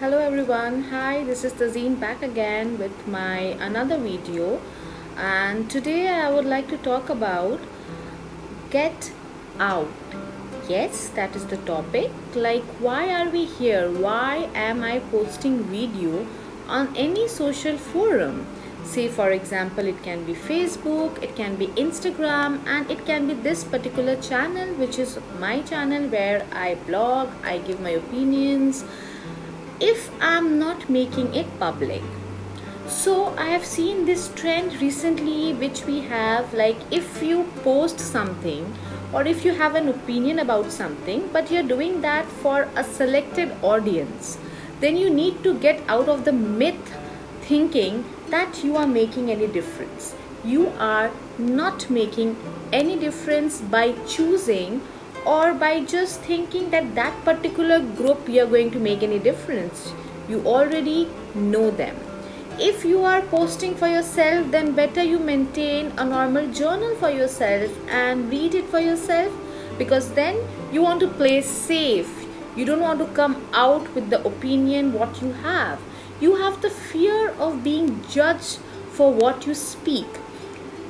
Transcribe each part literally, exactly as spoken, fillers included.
Hello everyone, hi, this is Tazin back again with my another video, and today I would like to talk about get out. Yes, that is the topic. Like, why are we here? Why am I posting video on any social forum? Say for example, it can be Facebook, it can be Instagram, and it can be this particular channel, which is my channel where I blog, I give my opinions, if I'm not making it public. So I have seen this trend recently, which we have, like, if you post something or if you have an opinion about something, but you're doing that for a selected audience, then you need to get out of the myth thinking that you are making any difference. You are not making any difference by choosing or by just thinking that that particular group you're going to make any difference. You already know them. If you are posting for yourself, then better you maintain a normal journal for yourself and read it for yourself, because then you want to play safe. You don't want to come out with the opinion what you have. You have the fear of being judged for what you speak.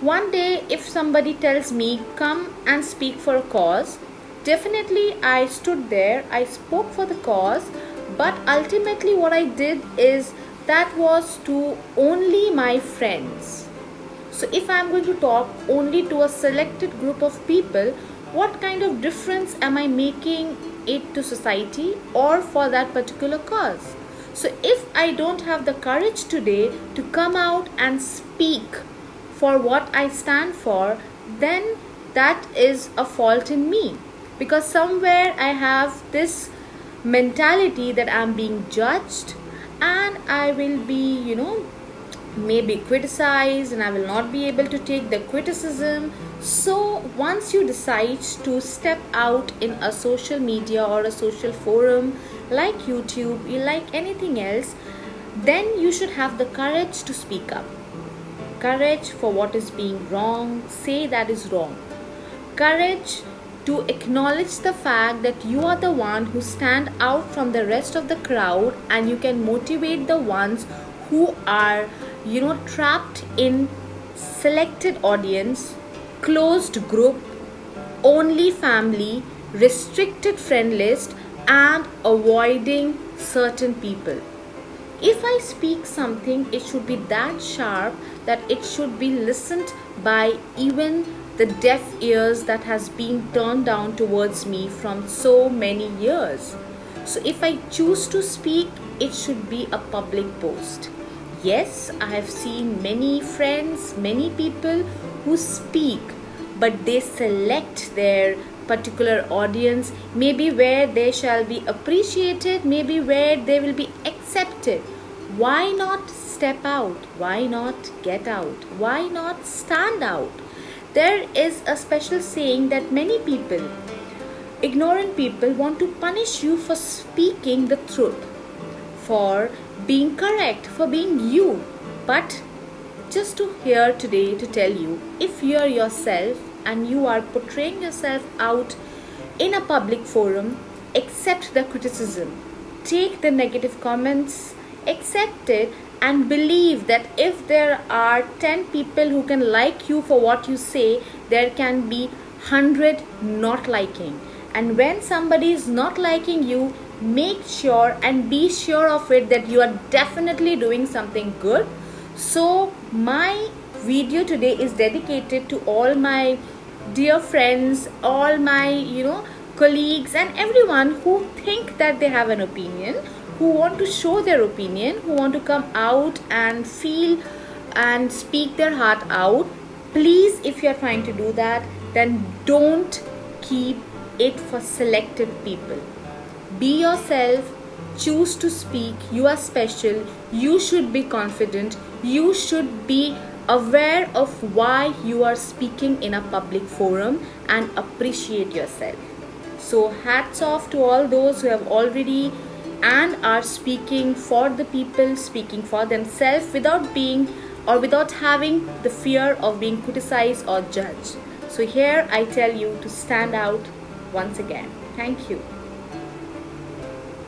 One day if somebody tells me, come and speak for a cause, definitely I stood there, I spoke for the cause, but ultimately what I did is that was to only my friends. So if I am going to talk only to a selected group of people, what kind of difference am I making it to society or for that particular cause? So if I don't have the courage today to come out and speak for what I stand for, then that is a fault in me, because somewhere I have this mentality that I'm being judged and I will be, you know, maybe criticized, and I will not be able to take the criticism. So once you decide to step out in a social media or a social forum like YouTube, like anything else, then you should have the courage to speak up. Courage for what is being wrong, say that is wrong. Courage to acknowledge the fact that you are the one who stand out from the rest of the crowd, and you can motivate the ones who are, you know, trapped in selected audience, closed group, only family, restricted friend list, and avoiding certain people. If I speak something, it should be that sharp that it should be listened by even the deaf ears that has been turned down towards me from so many years. So if I choose to speak, it should be a public post. Yes, I have seen many friends, many people who speak, but they select their particular audience, maybe where they shall be appreciated, maybe where they will be accepted. Why not step out? Why not get out? Why not stand out? There is a special saying that many people, ignorant people, want to punish you for speaking the truth, for being correct, for being you. But just to hear today to tell you, if you are yourself and you are portraying yourself out in a public forum, accept the criticism, take the negative comments, accept it, and believe that if there are ten people who can like you for what you say, there can be one hundred not liking. And when somebody is not liking you, make sure and be sure of it that you are definitely doing something good. So my video today is dedicated to all my dear friends, all my, you know, colleagues, and everyone who think that they have an opinion, who want to show their opinion, who want to come out and feel and speak their heart out. Please, if you are trying to do that, then don't keep it for selected people. Be yourself, choose to speak. You are special, you should be confident, you should be aware of why you are speaking in a public forum, and appreciate yourself. So hats off to all those who have already and are speaking for the people, speaking for themselves, without being or without having the fear of being criticized or judged. So here I tell you to stand out once again. Thank you.